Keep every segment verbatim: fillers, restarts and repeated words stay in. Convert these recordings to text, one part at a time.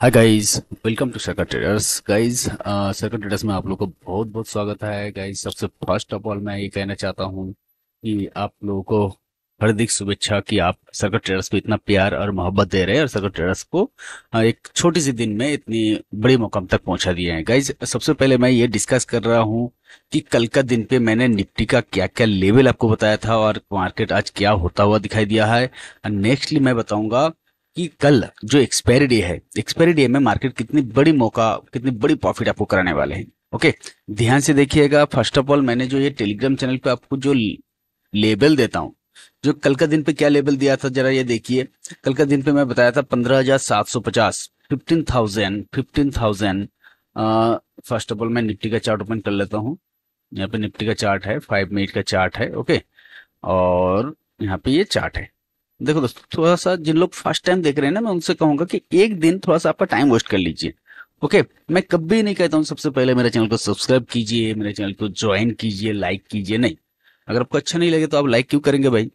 Hi guys, welcome to Circuit Traders. Guys Circuit Traders में आप लोगों को बहुत बहुत स्वागत है। गाइज सबसे फर्स्ट ऑफ ऑल मैं ये कहना चाहता हूँ कि आप लोगों को हार्दिक शुभेच्छा कि आप सर्कट ट्रेडर्स को इतना प्यार और मोहब्बत दे रहे हैं और सर्कट ट्रेडर्स को एक छोटी सी दिन में इतनी बड़ी मुकाम तक पहुँचा दिए हैं। गाइज सबसे पहले मैं ये डिस्कस कर रहा हूँ कि कल का दिन पे मैंने निफ्टी का क्या क्या लेवल आपको बताया था और मार्केट आज क्या होता हुआ दिखाई दिया है। नेक्स्टली मैं बताऊँगा कि कल जो एक्सपायरी डे है, एक्सपायरी डे में मार्केट कितनी बड़ी मौका, कितनी बड़ी प्रॉफिट आपको कराने वाले हैं। ओके, ध्यान से देखिएगा। फर्स्ट ऑफ ऑल मैंने जो ये टेलीग्राम चैनल पे आपको जो लेबल देता हूँ, जो कल का दिन पे क्या लेबल दिया था जरा ये देखिए। कल का दिन पे मैं बताया था पंद्रह हजार सात सौ पचास, fifteen thousand, fifteen thousand. First of all मैं निफ्टी का चार्ट ओपन कर लेता हूँ। यहाँ पे निफ्टी का चार्ट है, फाइव मिनट का चार्ट है। ओके, और यहाँ पे ये चार्ट है। देखो दोस्तों, थोड़ा सा जिन लोग फर्स्ट टाइम देख रहे हैं ना, मैं उनसे कहूंगा कि एक दिन थोड़ा सा आपका टाइम वेस्ट कर लीजिए। ओके, मैं कभी नहीं कहता हूँ सबसे पहले मेरे चैनल को सब्सक्राइब कीजिए, मेरे चैनल को ज्वाइन कीजिए, लाइक कीजिए। नहीं, अगर आपको अच्छा नहीं लगे तो आप लाइक क्यों करेंगे भाई।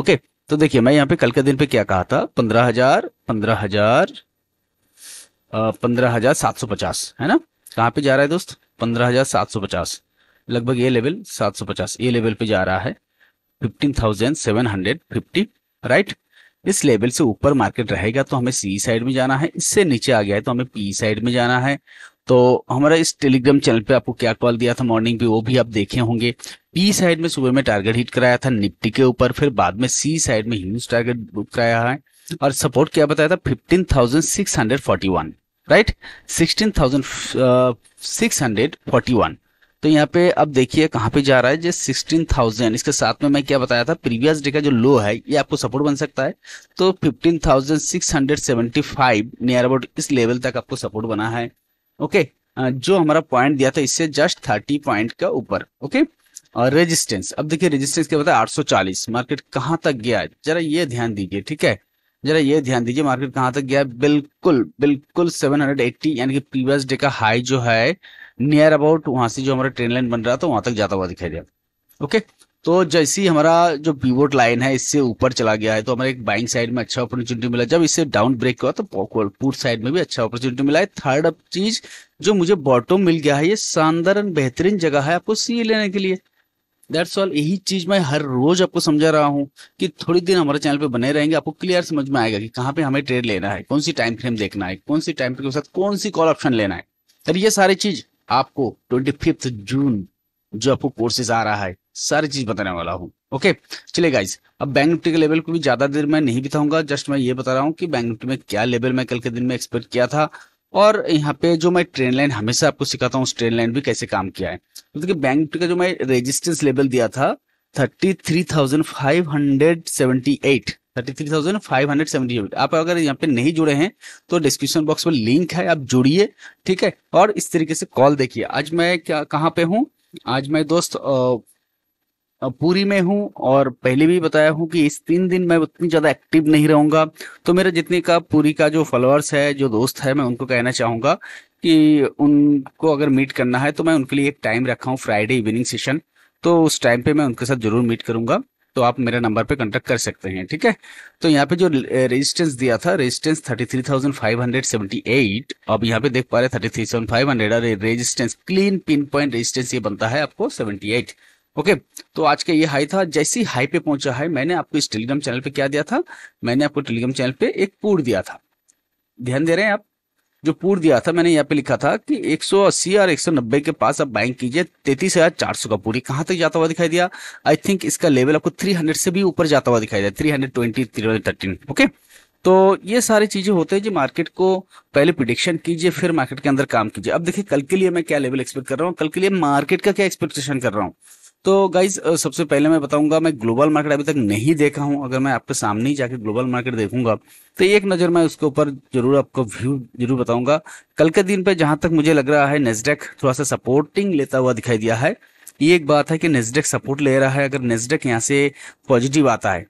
ओके, तो देखिए मैं यहाँ पे कल के दिन पे क्या कहा था, पंद्रह हजार पंद्रह हजार पंद्रह हजार सात सौ पचास है ना। कहाँ पे जा रहा है दोस्त, पंद्रह हजार सात सौ पचास लगभग ये लेवल, सात सौ पचास ये लेवल पे जा रहा है, fifteen thousand seven hundred fifty, right. इस लेवल से ऊपर मार्केट रहेगा तो हमें सी साइड में जाना है, इससे नीचे आ गया है तो हमें पी साइड में जाना है। तो हमारा इस टेलीग्राम चैनल पे आपको क्या कॉल दिया था मॉर्निंग पे, वो भी आप देखे होंगे। पी साइड में सुबह में टारगेट हिट कराया था निफ्टी के ऊपर, फिर बाद में सी साइड में ह्यूज टारगेट बुक कराया है। और सपोर्ट क्या बताया था, fifteen thousand six hundred forty one, right, sixteen thousand six hundred forty one. तो यहाँ पे अब देखिए कहाँ पे जा रहा है, जो सिक्सटीन थाउजेंड, इसके साथ में मैं क्या बताया था, प्रीवियस डे का जो लो है ये आपको सपोर्ट बन सकता है। तो fifteen thousand six hundred seventy five near about इस लेवल तक आपको सपोर्ट बना है। ओके, जो हमारा पॉइंट दिया था इससे जस्ट थर्टी पॉइंट का ऊपर। ओके, और रेजिस्टेंस, अब देखिए रेजिस्टेंस क्या बताया, आठ सौ चालीस। मार्केट कहाँ तक गया है जरा ये ध्यान दीजिए, ठीक है, जरा ये ध्यान दीजिए मार्केट कहाँ तक गया है। बिल्कुल बिल्कुल सेवन हंड्रेड एट्टी, यानी कि प्रीवियस डे का हाई जो है नियर अबाउट वहां से जो हमारा ट्रेन लाइन बन रहा था वहां तक जाता हुआ दिखाई दिया। ओके, तो जैसे ही हमारा जो पिवोट लाइन है इससे ऊपर चला गया है तो हमारे एक बाइंग साइड में अच्छा अपॉर्चुनिटी मिला। जब इससे डाउन ब्रेक हुआ तो पुट साइड में भी अच्छा अपॉर्चुनिटी मिला है। थर्ड अप चीज जो मुझे बॉटम मिल गया है, ये शानदार बेहतरीन जगह है आपको सी लेने के लिए। दैट्स ऑल, यही चीज मैं हर रोज आपको समझा रहा हूँ कि थोड़ी दिन हमारे चैनल पे बने रहेंगे, आपको क्लियर समझ में आएगा कि कहाँ पे हमें ट्रेड लेना है, कौन सी टाइम फ्रेम देखना है, कौन सी टाइम फ्रेम के साथ कौन सी कॉल ऑप्शन लेना है। और ये सारी चीज आपको ट्वेंटी फिफ्थ जून जो आपको कोर्सेज आ रहा है, सारी चीज बताने वाला हूँ। ओके, चलिए गाइज, अब बैंक निफ्टी के लेवल को भी ज्यादा देर मैं नहीं बिताऊंगा, जस्ट मैं ये बता रहा हूँ कि बैंक निफ्टी में क्या लेवल मैं कल के दिन में एक्सपेक्ट किया था और यहाँ पे जो मैं ट्रेंड लाइन हमेशा आपको सिखाता हूँ उस ट्रेंड लाइन भी कैसे काम किया है। क्योंकि तो बैंक निफ्टी का जो मैं रेजिस्टेंस लेवल दिया था thirty three thousand five hundred seventy eight, thirty three thousand five hundred seventy eight. आप अगर यहाँ पे नहीं जुड़े हैं तो डिस्क्रिप्शन बॉक्स में लिंक है, आप जुड़िए, ठीक है। और इस तरीके से कॉल देखिए। आज मैं क्या कहाँ पे हूँ, आज मैं दोस्त पूरी में हूँ और पहले भी बताया हूँ कि इस तीन दिन मैं उतनी ज़्यादा एक्टिव नहीं रहूँगा। तो मेरे जितने का पूरी का जो फॉलोअर्स है, जो दोस्त है, मैं उनको कहना चाहूँगा कि उनको अगर मीट करना है तो मैं उनके लिए एक टाइम रखा हूँ, फ्राइडे इवनिंग सेशन, तो उस टाइम पे मैं उनके साथ जरूर मीट करूँगा। तो आप मेरे नंबर पे कांटेक्ट कर सकते हैं, ठीक है। तो यहाँ पे जो रेजिस्टेंस दिया था, resistance thirty three thousand five hundred seventy eight, अब यहाँ पे देख पा रहे thirty three thousand five hundred, और resistance clean pin point resistance ये बनता है आपको सेवेंटी एट। ओके, तो आज का ये हाई था। जैसे ही हाई पे पहुंचा है, मैंने आपको इस टेलीग्राम चैनल पे क्या दिया था, मैंने आपको टेलीग्राम चैनल पे एक पूर्ण दिया था, ध्यान दे रहे हैं आप, जो पूर्ण दिया था मैंने यहाँ पे लिखा था कि एक सौ अस्सी और एक सौ नब्बे के पास आप बाइंग कीजिए। तैंतीस हजार चार सौ का पूरी कहाँ तक जाता हुआ दिखाई दिया, आई थिंक इसका लेवल आपको तीन सौ से भी ऊपर जाता हुआ दिखाई दिया, three twenty, three thirteen. Okay, तो ये सारी चीजें होते हैं जो मार्केट को पहले प्रिडिक्शन कीजिए, फिर मार्केट के अंदर काम कीजिए। अब देखिए कल के लिए मैं क्या लेवल एक्सपेक्ट कर रहा हूँ, कल के लिए मार्केट का क्या एक्सपेक्टेशन कर रहा हूँ। तो गाइज सबसे पहले मैं बताऊंगा, मैं ग्लोबल मार्केट अभी तक नहीं देखा हूं, अगर मैं आपके सामने ही जाके ग्लोबल मार्केट देखूंगा तो एक नज़र मैं उसके ऊपर जरूर आपको व्यू जरूर बताऊंगा। कल के दिन पे जहां तक मुझे लग रहा है नेस्डेक थोड़ा सा सपोर्टिंग लेता हुआ दिखाई दिया है। ये एक बात है कि नेस्डेक सपोर्ट ले रहा है, अगर नेस्डेक यहाँ से पॉजिटिव आता है,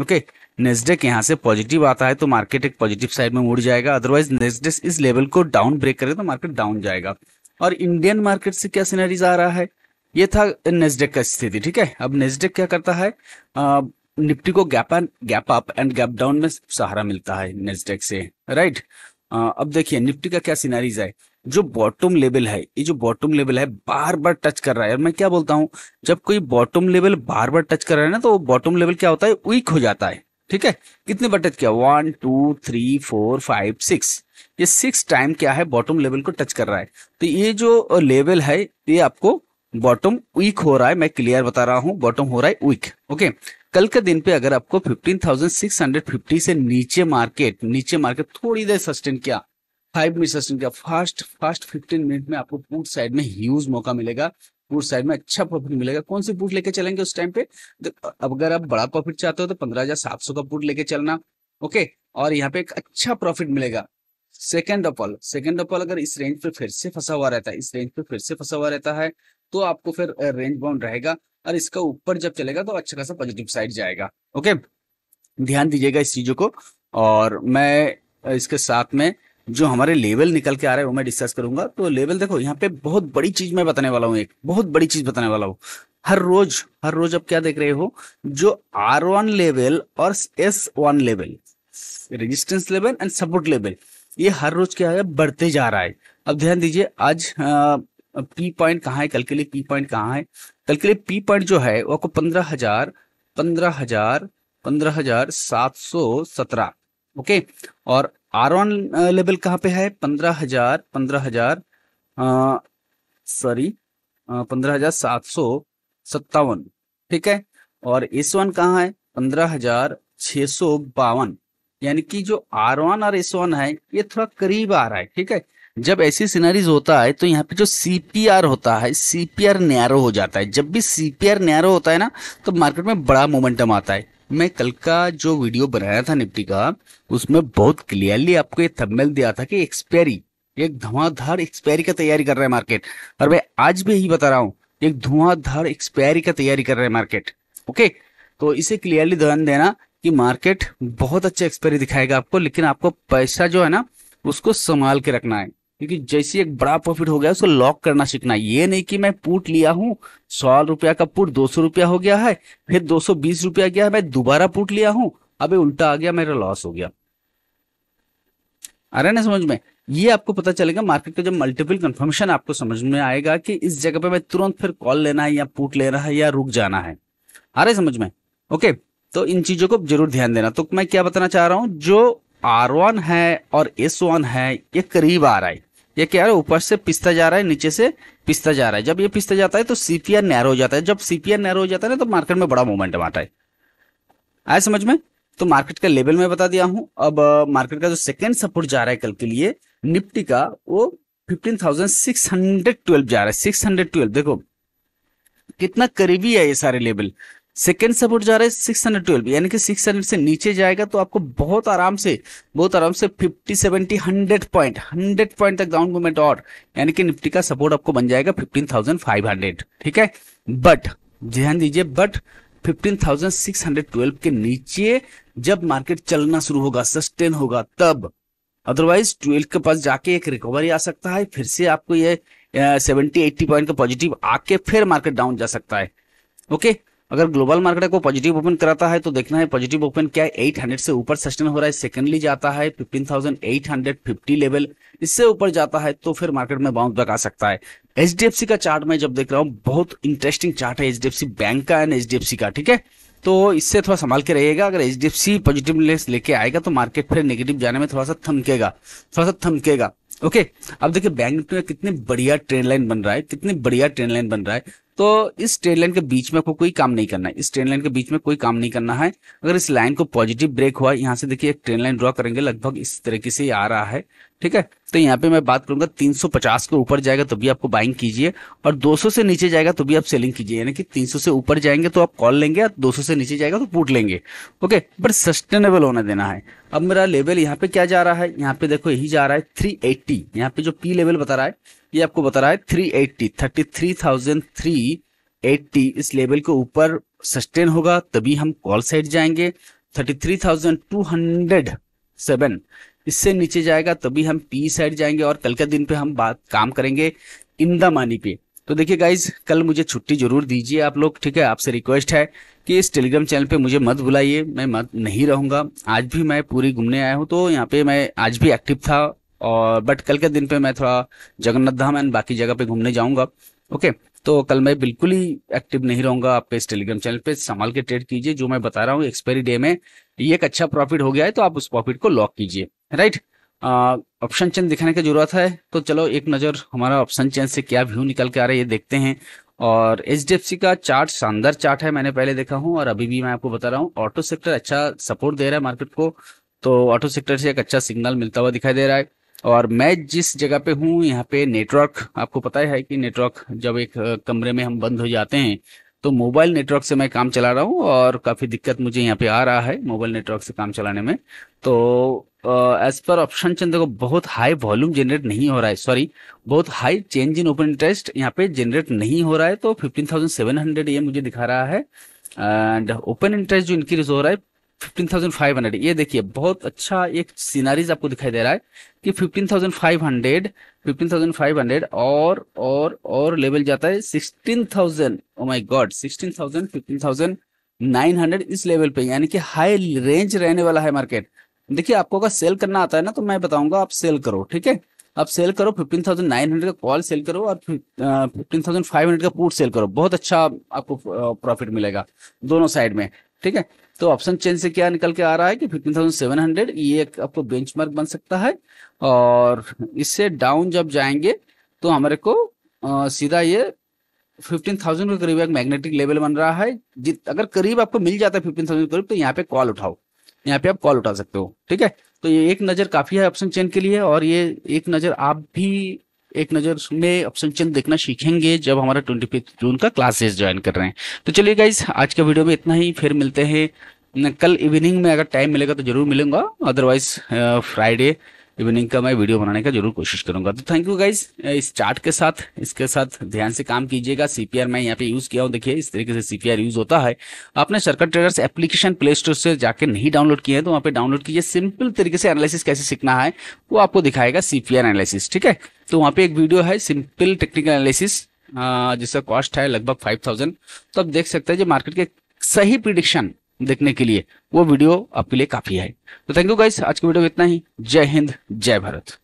ओके, नेस्डेक यहाँ से पॉजिटिव आता है तो मार्केट एक पॉजिटिव साइड में मुड़ जाएगा। अदरवाइज नेस्डेक इस लेवल को डाउन ब्रेक करे तो मार्केट डाउन जाएगा। और इंडियन मार्केट से क्या सीनरीज आ रहा है, ये था नेस्डेक का स्थिति, ठीक है। अब नेस्डेक क्या करता है, आ, निफ्टी को gap and gap up and gap down में सहारा मिलता है नेस्डेक से, राइट। आ, अब देखिए निफ्टी का क्या सिनेरियो है। जो बॉटम लेवल है, ये जो बॉटम लेवल है बार बार टच कर रहा है। और मैं क्या बोलता हूँ, जब कोई बॉटम लेवल बार बार टच कर रहा है ना, तो बॉटम लेवल क्या होता है, वीक हो जाता है। ठीक है, कितने बार टच किया, one two three four five six, ये सिक्स टाइम क्या है बॉटम लेवल को टच कर रहा है। तो ये जो लेवल है ये आपको बॉटम वीक हो रहा है, मैं क्लियर बता रहा हूँ, बॉटम हो रहा है वीक। ओके, कल के दिन पे अगर आपको fifteen thousand six hundred fifty से नीचे मार्केट नीचे मार्केट थोड़ी देर सस्टेन किया, फाइव मिनट सस्टेन किया, फास्ट फास्ट फिफ्टीन मिनट में आपको पुट साइड में ह्यूज मौका मिलेगा, पुट साइड में अच्छा प्रॉफिट मिलेगा। कौन सी पुट लेके चलेंगे उस टाइम पे, अगर आप बड़ा प्रॉफिट चाहते हो तो पंद्रह हजार सात सौ का पुट लेके चलना। ओके, और यहाँ पे एक अच्छा प्रॉफिट मिलेगा। Second of all second of all अगर इस रेंज पे फिर से फंसा हुआ रहता है इस रेंज पे फिर से फंसा हुआ रहता है तो आपको फिर रेंज बाउंड रहेगा, और इसका ऊपर जब चलेगा तो अच्छा खासा पॉजिटिव साइड जाएगा। ओके, ध्यान दीजिएगा इस चीजों को। और मैं इसके साथ में जो हमारे लेवल निकल के आ रहे हैं वो मैं डिस्कस करूंगा। तो लेवल देखो, यहाँ पे बहुत बड़ी चीज मैं बताने वाला हूँ, एक बहुत बड़ी चीज बताने वाला हूँ। हर रोज हर रोज आप क्या देख रहे हो, जो आर वन लेवल और S one level, resistance level and support level, ये हर रोज क्या है, बढ़ते जा रहा है। अब ध्यान दीजिए, आज आ, पी पॉइंट कहाँ है, कल के लिए पी पॉइंट कहाँ है, कल के लिए पी पॉइंट जो है वो आपको पंद्रह हजार पंद्रह हजार पंद्रह हजार सात सौ सत्रह। ओके, और आर वन लेवल कहाँ पे है, पंद्रह हजार पंद्रह हजार सॉरी पंद्रह हजार सात सौ सत्तावन। ठीक है, और एस वन कहाँ है, पंद्रह हजार छः सौ बावन। यानी कि जो आर वन और एस वन है ये थोड़ा करीब आ रहा है। ठीक है, जब ऐसी सिनेरियोज होता है तो यहाँ पे जो सीपीआर होता है, सीपीआर नैरो हो जाता है। जब भी सीपीआर नैरो होता है ना तो मार्केट में बड़ा मोमेंटम आता है। मैं कल का जो वीडियो बनाया था निफ्टी का, उसमें बहुत क्लियरली आपको ये थंबनेल दिया था कि एक्सपायरी, एक धुआंधार एक्सपायरी का तैयारी कर रहा है मार्केट। और मैं आज भी यही बता रहा हूँ, एक धुआंधार एक्सपायरी का तैयारी कर रहा है मार्केट। ओके, तो इसे क्लियरली ध्यान देना कि मार्केट बहुत अच्छा एक्सपायरी दिखाएगा आपको, लेकिन आपको पैसा जो है ना उसको संभाल के रखना है, क्योंकि जैसे एक बड़ा प्रॉफिट हो गया उसको लॉक करना सीखना है। ये नहीं कि मैं पुट लिया हूँ, सौ रुपया का पुट दो सौ रुपया हो गया है, फिर दो सौ बीस रुपया गया है, मैं दोबारा पुट लिया हूँ, अबे उल्टा आ गया, मेरा लॉस हो गया। आ रहा है ना समझ में? ये आपको पता चलेगा मार्केट का जब मल्टीपल कंफर्मेशन आपको समझ में आएगा कि इस जगह पे मैं तुरंत फिर कॉल लेना है या पुट लेना है या रुक जाना है। आ रहा है समझ में? ओके, तो इन चीजों को जरूर ध्यान देना। तो मैं क्या बताना चाह रहा हूँ, जो आर वन है और एस वन है ये करीब आ रहा है। ये क्या है, ऊपर से पिसता जा रहा है, नीचे से पिसता जा रहा है। जब ये पिसता जाता है तो सीपीआर नैरो हो जाता है। जब सीपीआर नैरो हो जाता है ना तो मार्केट में बड़ा मोमेंटम आता है। आया समझ में? तो मार्केट का लेवल मैं बता दिया हूं। अब मार्केट का जो सेकंड सपोर्ट जा रहा है कल के लिए निफ्टी का, वो fifteen thousand six hundred twelve जा रहा है। सिक्स हंड्रेड ट्वेल्व देखो कितना करीबी है ये सारे लेवल। सेकेंड सपोर्ट जा रहा है सिक्स हंड्रेड ट्वेल्व, यानी कि सिक्स हंड्रेड से नीचे जाएगा तो आपको बहुत आराम से बहुत आराम से fifty seventy hundred point hundred point तक डाउन मूवमेंट, और यानी कि निफ्टी का सपोर्ट आपको बन जाएगा फिफ्टीन थाउजेंड फाइव हंड्रेड। ठीक है, बट ध्यान दीजिए, but fifteen thousand six hundred twelve के नीचे जब मार्केट चलना शुरू होगा, सस्टेन होगा, तब अदरवाइज ट्वेल्व के पास जाके एक रिकवरी आ सकता है। फिर से आपको ये सेवेंटी एटी पॉइंट का पॉजिटिव आके फिर मार्केट डाउन जा सकता है। ओके, अगर ग्लोबल मार्केट को पॉजिटिव ओपन कराता है तो देखना है पॉजिटिव ओपन क्या है, एट हंड्रेड से ऊपर सस्टेन हो रहा है। सेकेंडली जाता है fifteen thousand eight hundred fifty level, इससे ऊपर जाता है तो फिर मार्केट में बाउंस बैक आ सकता है। एचडीएफसी का चार्ट मैं जब देख रहा हूँ, बहुत इंटरेस्टिंग चार्ट है एचडीएफसी बैंक का एंड एचडीएफसी का। ठीक है, तो इससे थोड़ा संभाल के रहिएगा। अगर एचडीएफसी पॉजिटिव लेके आएगा तो मार्केट फिर नेगेटिव जाने में थोड़ा सा थमकेगा थोड़ा सा थमकेगा ओके okay, अब देखिए बैंक निफ्टी में कितने बढ़िया ट्रेंड लाइन बन रहा है कितने बढ़िया ट्रेंड लाइन बन रहा है। तो इस ट्रेंड लाइन के बीच में आपको कोई काम नहीं करना है, इस ट्रेंड लाइन के बीच में कोई काम नहीं करना है। अगर इस लाइन को पॉजिटिव ब्रेक हुआ, यहाँ से देखिए एक ट्रेंड लाइन ड्रॉ करेंगे, लगभग इस तरीके से आ रहा है। ठीक है, तो यहाँ पे मैं बात करूंगा तीन सौ पचास के ऊपर जाएगा तो भी आपको बाइंग कीजिए, और दो सौ से नीचे जाएगा तो भी आप सेलिंग कीजिए। यानी कि तीन सौ से ऊपर जाएंगे तो आप कॉल लेंगे, और दो सौ से नीचे जाएगा तो पुट लेंगे। ओके, बट सस्टेनेबल होना देना है। अब मेरा लेवल यहाँ पे क्या जा रहा है, यहाँ पे देखो यही जा रहा है थ्री एटी। यहाँ पे जो पी लेवल बता रहा है ये आपको बता रहा है three eighty, thirty three thousand three eighty. इस लेवल के ऊपर सस्टेन होगा तभी हम कॉल साइड जाएंगे। Thirty three thousand two hundred seven, इससे नीचे जाएगा तभी हम पी साइड जाएंगे। और कल के दिन पे हम बात काम करेंगे इंदा मानी पे। तो देखिए गाइज, कल मुझे छुट्टी जरूर दीजिए आप लोग। ठीक है, आपसे रिक्वेस्ट है कि इस टेलीग्राम चैनल पे मुझे मत बुलाइए, मैं मत नहीं रहूँगा। आज भी मैं पूरी घूमने आया हूँ, तो यहाँ पे मैं आज भी एक्टिव था, और बट कल के दिन पे मैं थोड़ा जगन्नाथ धाम एंड बाकी जगह पे घूमने जाऊंगा। ओके, तो कल मैं बिल्कुल ही एक्टिव नहीं रहूंगा। आपके इस टेलीग्राम चैनल पे संभाल के ट्रेड कीजिए। जो मैं बता रहा हूँ एक्सपायरी डे में ये एक अच्छा प्रॉफिट हो गया है, तो आप उस प्रॉफिट को लॉक कीजिए, राइट। ऑप्शन चेन दिखाने की जरूरत है, तो चलो एक नज़र हमारा ऑप्शन चेन से क्या व्यू निकल के आ रहा है ये देखते हैं। और एच डी एफ सी का चार्ट शानदार चार्ट है, मैंने पहले देखा हूँ और अभी भी मैं आपको बता रहा हूँ। ऑटो सेक्टर अच्छा सपोर्ट दे रहा है मार्केट को, तो ऑटो सेक्टर से एक अच्छा सिग्नल मिलता हुआ दिखाई दे रहा है। और मैं जिस जगह पे हूँ यहाँ पे नेटवर्क, आपको पता है कि नेटवर्क जब एक कमरे में हम बंद हो जाते हैं तो मोबाइल नेटवर्क से मैं काम चला रहा हूँ और काफ़ी दिक्कत मुझे यहाँ पे आ रहा है मोबाइल नेटवर्क से काम चलाने में। तो एज पर ऑप्शन चेन देखो बहुत हाई वॉल्यूम जनरेट नहीं हो रहा है, सॉरी बहुत high change in open interest यहाँ पे जनरेट नहीं हो रहा है। तो फिफ्टीन थाउजेंड सेवन हंड्रेड ये मुझे दिखा रहा है एंड ओपन इंटरेस्ट जो इंक्रीज हो रहा है फिफ्टीन थाउजेंड फाइव हंड्रेड। ये देखिए बहुत अच्छा एक सीनारीज आपको दिखाई दे रहा है कि fifteen thousand five hundred, fifteen thousand five hundred और और और लेवल जाता है sixteen thousand. Oh my god, sixteen thousand, fifteen thousand nine hundred इस लेवल पे, यानी कि हाई रेंज रहने वाला है मार्केट। देखिए आपको अगर सेल करना आता है ना तो मैं बताऊंगा आप सेल करो, ठीक है। आप सेल करो फिफ्टीन थाउजेंड नाइन हंड्रेड का कॉल सेल करो और फिफ्टीन थाउजेंड फाइव हंड्रेड का पुट सेल करो, बहुत अच्छा आपको प्रॉफिट मिलेगा दोनों साइड में, ठीक है। तो ऑप्शन चेन से क्या निकल के आ रहा है कि फिफ्टीन थाउजेंड सेवन हंड्रेड ये एक आपको बेंचमार्क बन सकता है और इससे डाउन जब जाएंगे तो हमारे को आ, सीधा ये फिफ्टीन थाउजेंड के करीब एक मैग्नेटिक लेवल बन रहा है। जित अगर करीब आपको मिल जाता है फिफ्टीन थाउजेंड करीब तो यहाँ पे कॉल उठाओ, यहाँ पे आप कॉल उठा सकते हो, ठीक है। तो ये एक नज़र काफ़ी है ऑप्शन चेन के लिए और ये एक नज़र आप भी एक नज़र में ऑप्शन चेन देखना सीखेंगे जब हमारा ट्वेंटी फिफ्थ जून का क्लासेस ज्वाइन कर रहे हैं। तो चलिए गाइज आज के वीडियो में इतना ही, फिर मिलते हैं कल इवनिंग में, अगर टाइम मिलेगा तो जरूर मिलूंगा, अदरवाइज फ्राइडे इवनिंग का मैं वीडियो बनाने का जरूर कोशिश करूंगा। तो थैंक यू गाइज, इस चार्ट के साथ इसके साथ ध्यान से काम कीजिएगा। सीपीआर मैं यहाँ पे यूज़ किया हूँ, देखिए इस तरीके से सीपीआर यूज़ होता है। आपने Circuit Traders application play store से जाके नहीं डाउनलोड किए हैं तो वहाँ पे डाउनलोड कीजिए। सिंपल तरीके से एनालिसिस कैसे सीखना है वो आपको दिखाएगा सीपीआर एनालिसिस, ठीक है। तो वहाँ पे एक वीडियो है सिंपल टेक्निकल एनालिसिस जिसका कॉस्ट है लगभग फाइव थाउजेंड, तो आप देख सकते हैं जो मार्केट के सही प्रिडिक्शन देखने के लिए वो वीडियो आपके लिए काफी है। तो थैंक यू गाइस, आज के वीडियो में इतना ही। जय हिंद, जय भारत।